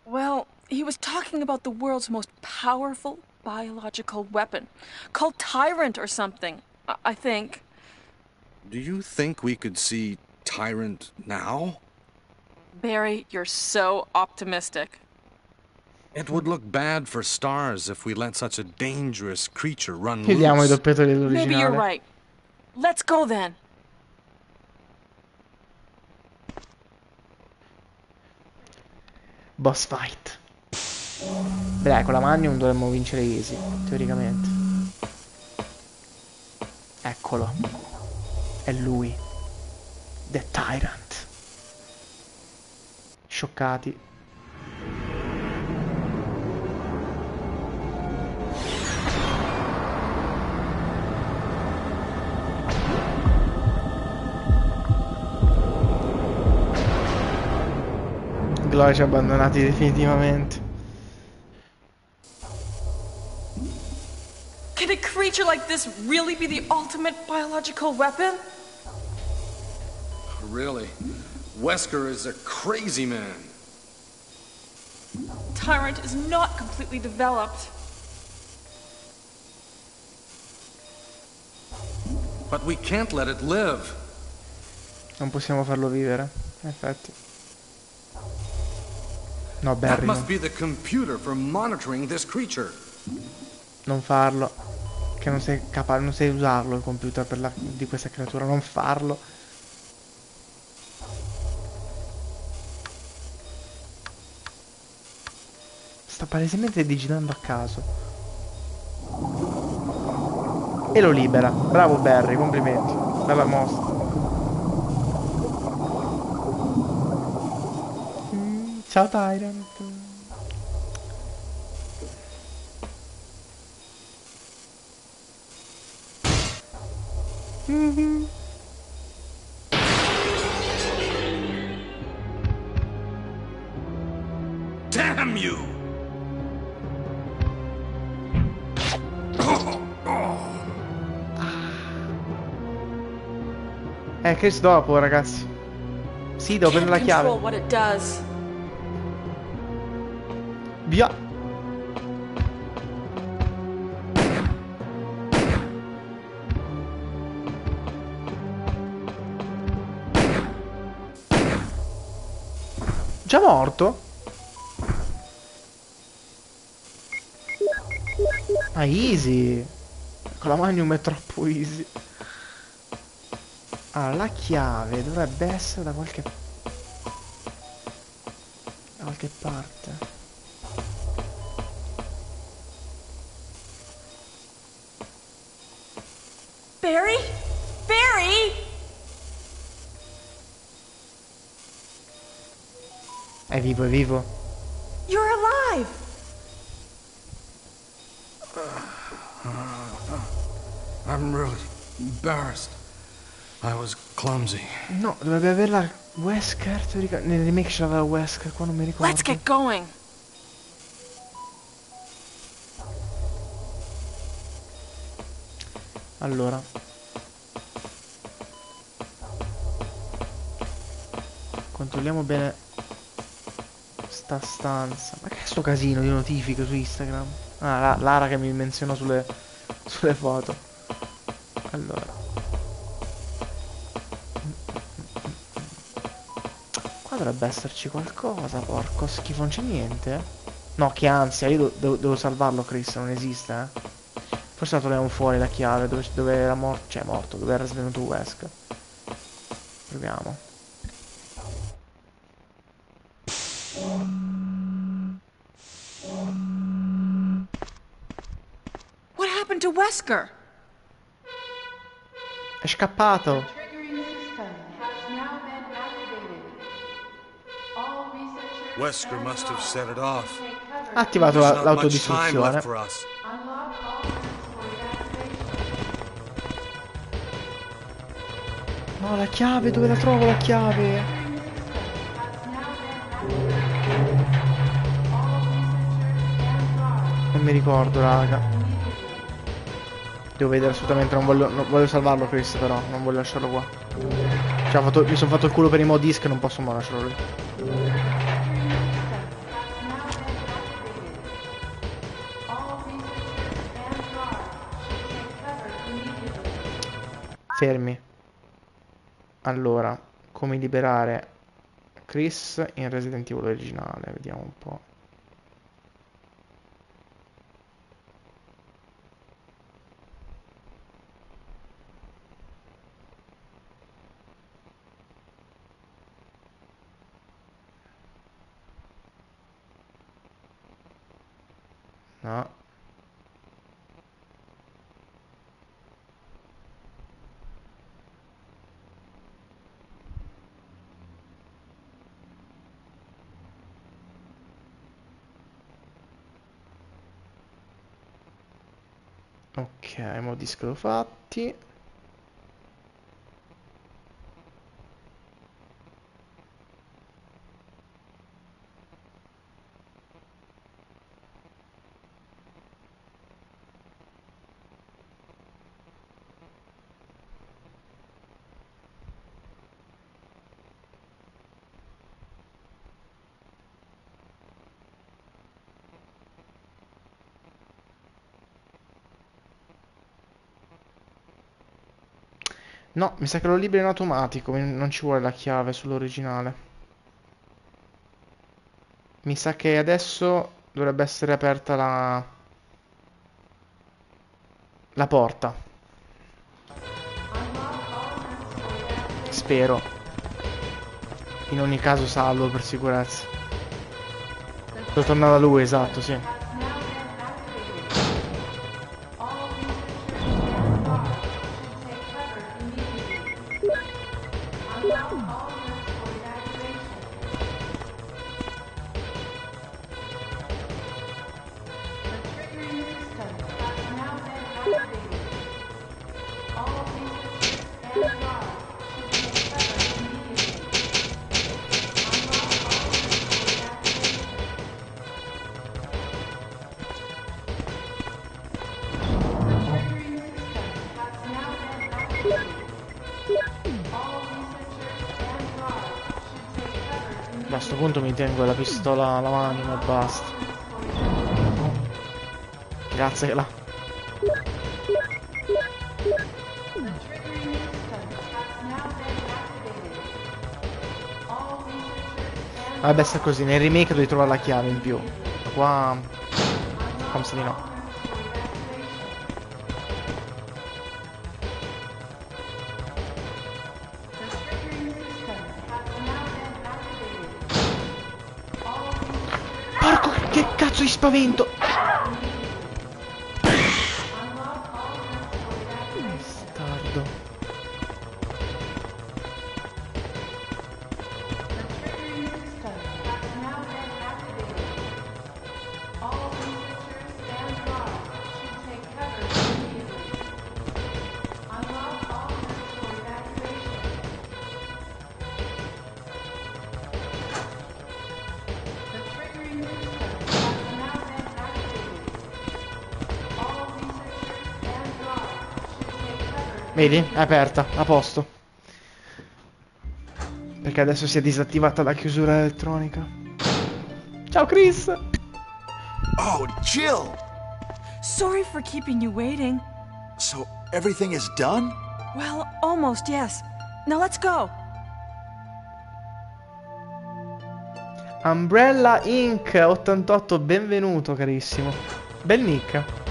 Well, he was talking about the world's most powerful biological weapon, called Tyrant or something, I, I think. Do you think we could see Tyrant now? Barry, you're so optimistic. It would look bad for stars if we let such a dangerous creature run loose. Maybe you're right. Let's go then. Boss fight. Beh, con la Magnum dovremmo vincere easy, teoricamente. Eccolo. È lui. The Tyrant. Scioccati. Ci ha abbandonati definitivamente. Can a creature like this really be the ultimate biological weapon? really. Wesker is a crazy man. Tyrant is not completely developed. But we can't let it live. Non possiamo farlo vivere, in effetti. No, Barry. That must be the computer for monitoring this creature. Non farlo. Che non sei capace, non sai usarlo il computer per la, di questa creatura, non farlo. Sta palesemente digitando a caso. E lo libera. Bravo Barry, complimenti. Bella mossa. Mm, ciao Tyrant. Mm-hmm. Damn you! Eh, Chris dopo, ragazzi. Sì, devo prendere la chiave. Via! Già morto? Ah, easy. Con la Magnum è troppo easy. Allora, la chiave dovrebbe essere da qualche... da qualche parte. Barry? Barry? È vivo, è vivo. You're alive. I'm really embarrassed. I was clumsy. No, dovrebbe averla Wesker, nel remake ce l'aveva Wesker, qua non mi ricordo. Let's get going. Allora. Controlliamo bene sta stanza. Ma che è sto casino di notifiche su Instagram? Ah, la, Lara che mi menziona sulle, sulle foto. Allora, qua dovrebbe esserci qualcosa, porco schifo, non c'è niente. No, che ansia, io devo, devo salvarlo, Chris, non esiste, eh. Forse la troviamo fuori la chiave dove, dove era morto, cioè morto, dove era svenuto Wesker. Proviamo. Wesker è scappato. Wesker must have set it off. Ha attivato l'autodistruzione. No, la chiave, dove la trovo la chiave? Non mi ricordo, raga. Devo vedere assolutamente, non voglio, non voglio salvarlo Chris, però non voglio lasciarlo qua. Cioè, ho fatto, mi sono fatto il culo per i mod disc, non posso mai lasciarlo lì. Fermi. Allora, come liberare Chris in Resident Evil originale, vediamo un po'. No. Ok, modisco fatti. No, mi sa che lo libera in automatico. Non ci vuole la chiave sull'originale. Mi sa che adesso dovrebbe essere aperta la... la porta. Spero. In ogni caso salvo per sicurezza. Devo tornare da lui, esatto, sì. Tengo la pistola alla mano e basta. Grazie che la... Vabbè, sta così. Nel remake devi trovare la chiave in più. Ma qua... come se di no. Spavento. Bastardo. Vedi? È aperta, a posto. Perché adesso si è disattivata la chiusura elettronica. Ciao Chris! Oh, Jill! Sorry for keeping you waiting. So everything is done? Well, almost, yes. Now let's go. Umbrella Inc ottantotto, benvenuto carissimo. Bel nick.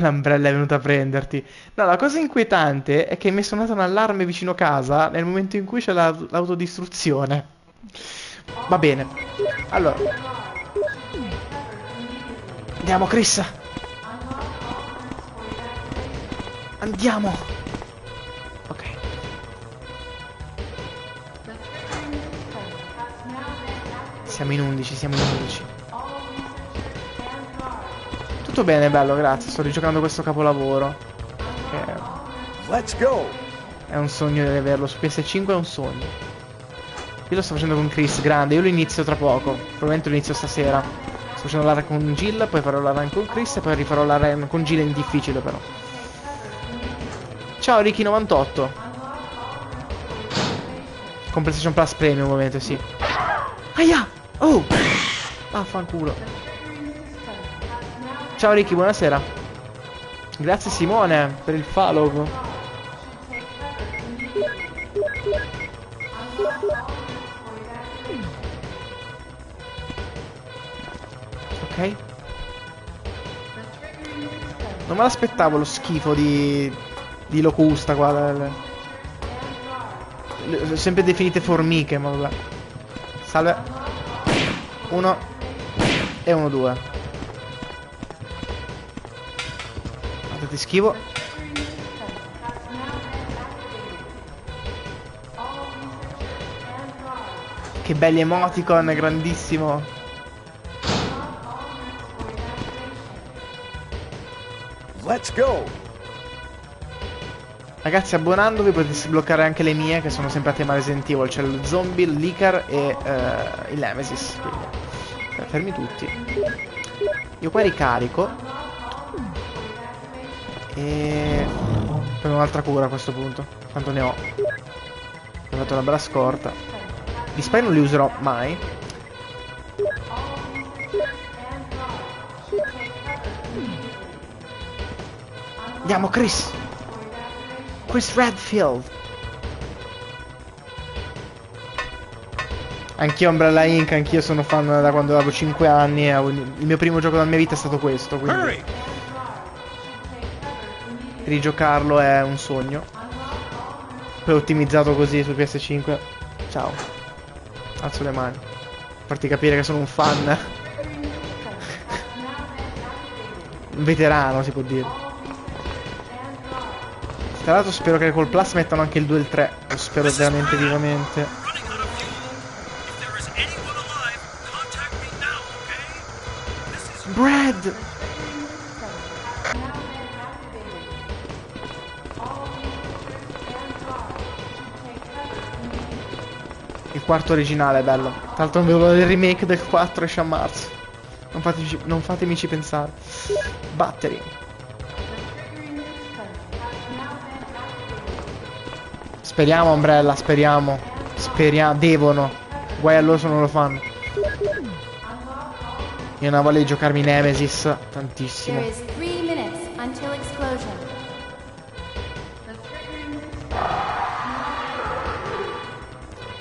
L'Umbrella è venuta a prenderti. No, la cosa inquietante è che mi è suonato un allarme vicino casa nel momento in cui c'è l'autodistruzione. Va bene. Allora, andiamo Chris. Andiamo. Ok. Siamo in undici, siamo in undici. Bene, bello, grazie. Sto rigiocando questo capolavoro. È... Let's go. È un sogno di averlo su P S cinque, è un sogno. Io lo sto facendo con Chris, grande. Io lo inizio tra poco. Probabilmente lo inizio stasera. Sto facendo la run con Jill, poi farò la run con Chris e poi rifarò la run con Jill in difficile però. Ciao Ricky novantotto. Con PlayStation Plus Premium ovviamente, sì. Aia! Oh! Vaffanculo. Ciao Ricky, buonasera. Grazie Simone per il follow. Ok. Non me l'aspettavo lo schifo di... di locusta qua. Le, le, le, sempre definite formiche, ma vabbè. Salve. Uno. E uno, due. Ti schivo. Che belli emoticon, grandissimo. Let's go. Ragazzi, abbonandovi potete sbloccare anche le mie, che sono sempre a tema Resident Evil. C'è lo zombie, il licar e uh, il Nemesis. Quindi, fermi tutti. Io qua ricarico e prendo un'altra cura a questo punto. Tanto ne ho. Ho fatto una bella scorta. Gli spy non li userò mai. Andiamo, Chris! Chris Redfield! Anch'io Umbrella Inc, anch'io sono fan da quando avevo cinque anni. Il mio primo gioco della mia vita è stato questo, quindi rigiocarlo è un sogno. Poi ottimizzato così su P S cinque. Ciao. Alzo le mani. Farti capire che sono un fan. Un veterano, si può dire. Tra l'altro spero che col Plus mettano anche il due e il tre. Lo spero veramente vivamente. Brad! Il quarto originale è bello. Tanto non vedo il remake del quattro, esce a marzo. Non fatemi, non fatemici pensare. Battery. Speriamo, Umbrella, speriamo. Speriamo, devono. Guai a loro se non lo fanno. Io non voglio giocarmi Nemesis tantissimo.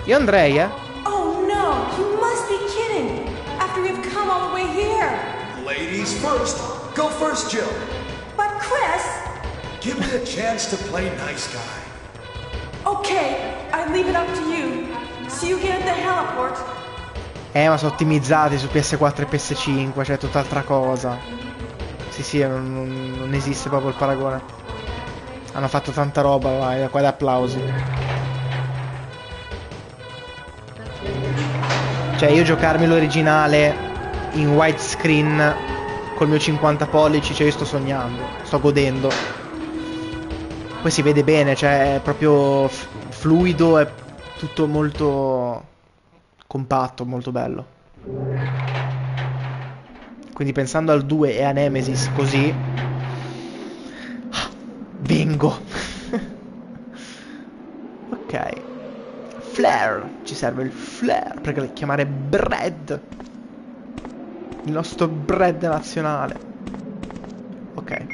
Io andrei, eh. Oh no, you must be kidding. After we've come all the way here. Ladies first. Go first, Jill. But Chris, give me a chance to play nice guy. Okay, I leave it up to you. See you here at the heliport. Eh, ma sono ottimizzati su P S quattro e P S cinque, cioè tutt'altra cosa. Sì, sì, non, non esiste proprio il paragone. Hanno fatto tanta roba, vai, da qua da applausi. Cioè, io giocarmi l'originale in widescreen col mio cinquanta pollici, cioè io sto sognando, sto godendo. Poi si vede bene, cioè è proprio fluido, è tutto molto... compatto, molto bello. Quindi pensando al due e a Nemesis così, ah, vengo. Ok, flare, ci serve il flare per chiamare Brad, il nostro Brad nazionale. Ok,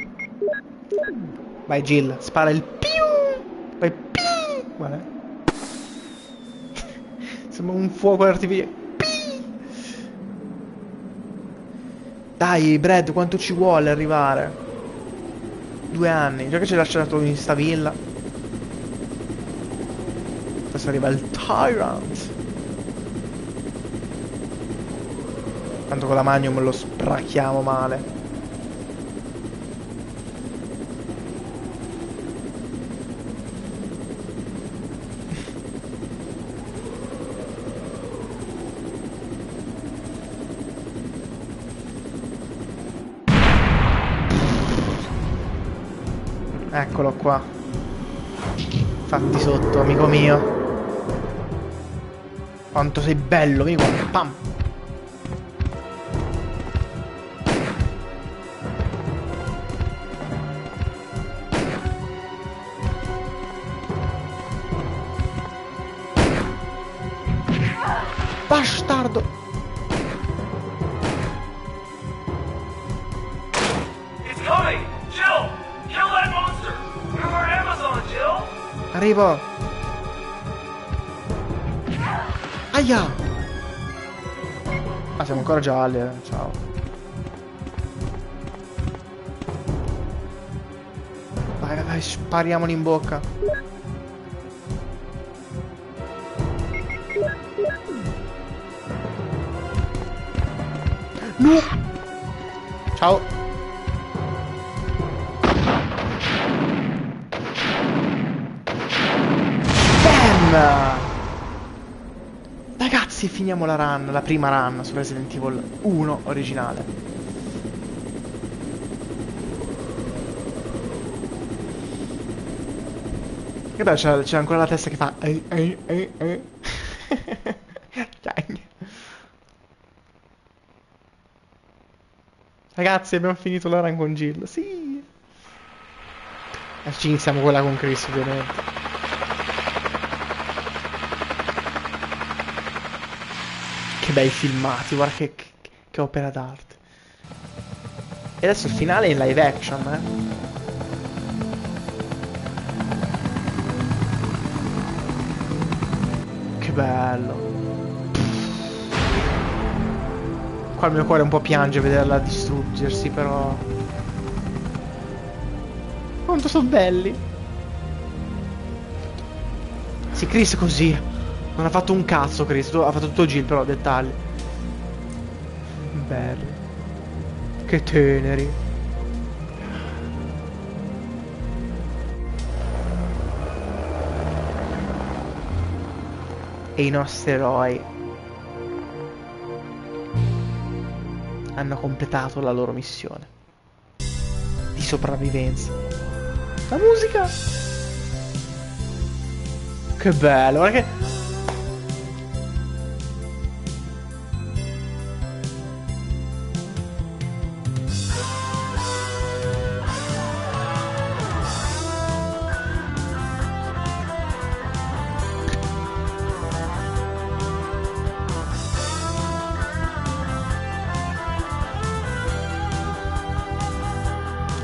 vai Jill, spara il piu. Vai piu. Guarda, sembra un fuoco artificiale. Dai, Brad, quanto ci vuole arrivare? Due anni. Già che ci hai lasciato in sta villa. Adesso arriva il Tyrant. Tanto con la Magnum lo spracchiamo male. Eccolo qua. Fatti sotto, amico mio. Quanto sei bello, amico. Pam. Bastardo. It's coming, Jill. Kill that monster! You are Amazon, Jill! Arrivo! Aia! Ah, siamo ancora gialli, eh. Ciao. Vai, vai, vai, spariamoli in bocca. No! Ciao! Ragazzi, finiamo la run, la prima run su Resident Evil uno originale. Che bello, c'è ancora la testa che fa. Ai, ai, ai, ai. Ragazzi, abbiamo finito la run con Jill. Sì. E ci iniziamo quella con Chris, ovviamente. Bei filmati, guarda che, che, che opera d'arte. E adesso il finale è in live action, eh. bello. Qua il mio cuore un po' piange a vederla distruggersi, però... Quanto sono belli. Sì, Chris così. Non ha fatto un cazzo Chris, ha fatto tutto Jill però, dettagli. Belli. Che teneri. E i nostri eroi hanno completato la loro missione di sopravvivenza. La musica! Che bello, guarda che...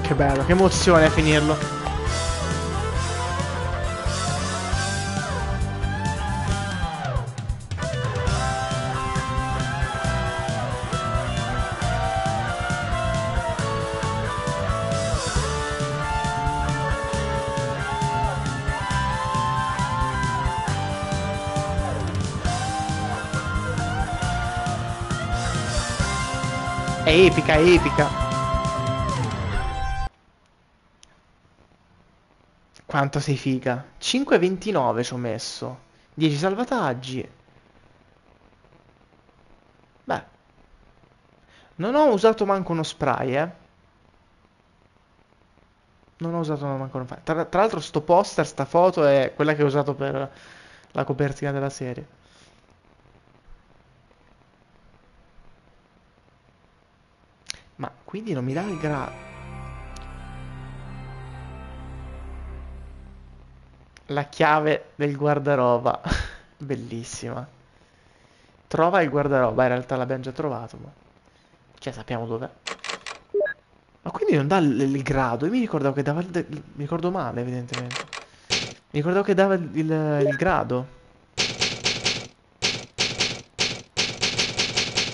Che bello, che emozione finirlo. È epica, è epica. Quanto sei figa. cinque e ventinove ci ho messo. dieci salvataggi. Beh. Non ho usato manco uno spray, eh. Non ho usato manco uno spray. Tra, tra l'altro sto poster, sta foto è quella che ho usato per la copertina della serie. Ma quindi non mi dà il grado. La chiave del guardaroba. Bellissima. Trova il guardaroba. In realtà l'abbiamo già trovato, ma... Cioè sappiamo dov'è. Ma quindi non dà il grado. Io mi ricordavo che dava il... Mi ricordo male evidentemente. Mi ricordavo che dava il, il grado.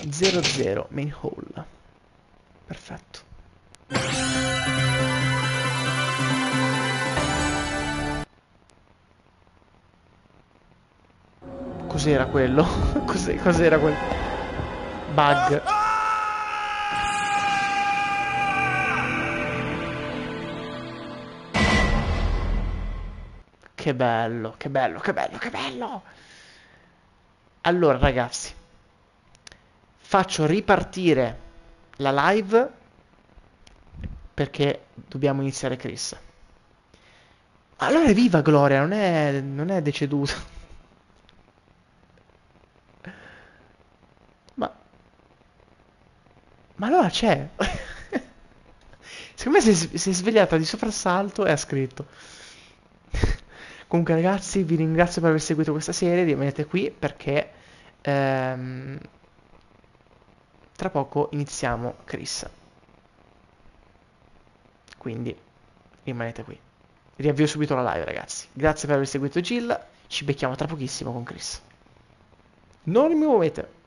zero zero main hall. Perfetto. Cos'era quello? Cos'era quel bug? Che bello, che bello, che bello, che bello! Allora ragazzi, faccio ripartire la live perché dobbiamo iniziare Chris. Allora è viva Gloria, non è, non è deceduta. Ma allora c'è. Secondo me si, si è svegliata di soprassalto e ha scritto. Comunque ragazzi, vi ringrazio per aver seguito questa serie. Rimanete qui perché ehm, tra poco iniziamo Chris. Quindi rimanete qui. Riavvio subito la live ragazzi. Grazie per aver seguito Jill. Ci becchiamo tra pochissimo con Chris. Non mi muovete.